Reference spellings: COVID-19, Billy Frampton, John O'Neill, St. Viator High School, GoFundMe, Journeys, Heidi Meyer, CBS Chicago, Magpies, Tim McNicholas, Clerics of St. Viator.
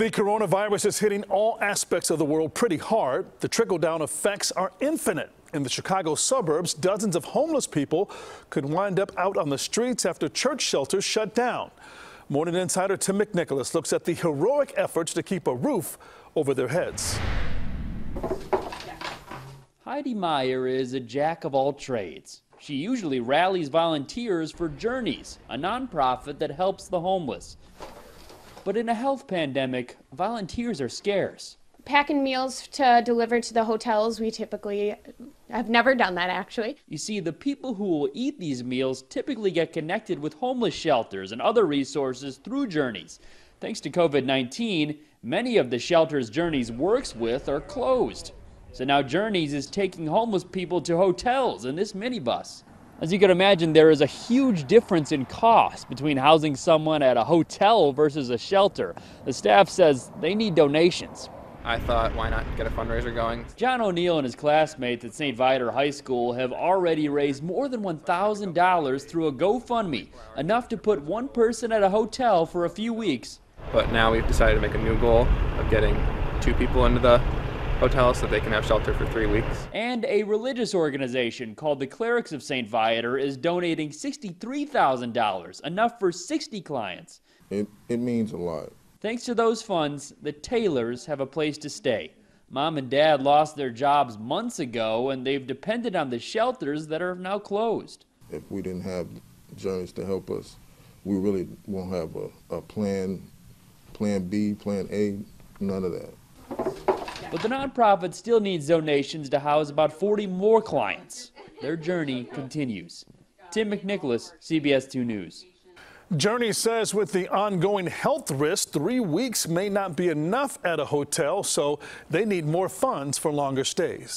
The coronavirus is hitting all aspects of the world pretty hard. The trickle-down effects are infinite. In the Chicago suburbs, dozens of homeless people could wind up out on the streets after church shelters shut down. Morning Insider Tim McNicholas looks at the heroic efforts to keep a roof over their heads. Heidi Meyer is a jack of all trades. She usually rallies volunteers for Journeys, a nonprofit that helps the homeless. But in a health pandemic, volunteers are scarce. Packing meals to deliver to the hotels, we typically have never done that, actually. You see, the people who will eat these meals typically get connected with homeless shelters and other resources through Journeys. Thanks to COVID-19, many of the shelters Journeys works with are closed. So now Journeys is taking homeless people to hotels in this minibus. As you can imagine, there is a huge difference in cost between housing someone at a hotel versus a shelter. The staff says they need donations. I thought, why not get a fundraiser going? John O'Neill and his classmates at St. Viator High School have already raised more than $1,000 through a GoFundMe, enough to put one person at a hotel for a few weeks. But now we've decided to make a new goal of getting 2 people into the hotel so they can have shelter for 3 weeks. And a religious organization called the Clerics of St. Viator is donating $63,000, enough for 60 clients. It means a lot. Thanks to those funds, the Taylors have a place to stay. Mom and Dad lost their jobs months ago, and they've depended on the shelters that are now closed. If we didn't have Journeys to help us, we really won't have a plan B, plan A, none of that. But the nonprofit still needs donations to house about 40 more clients. Their journey continues. Tim McNicholas, CBS 2 News. Journeys says with the ongoing health risk, 3 weeks may not be enough at a hotel, so they need more funds for longer stays.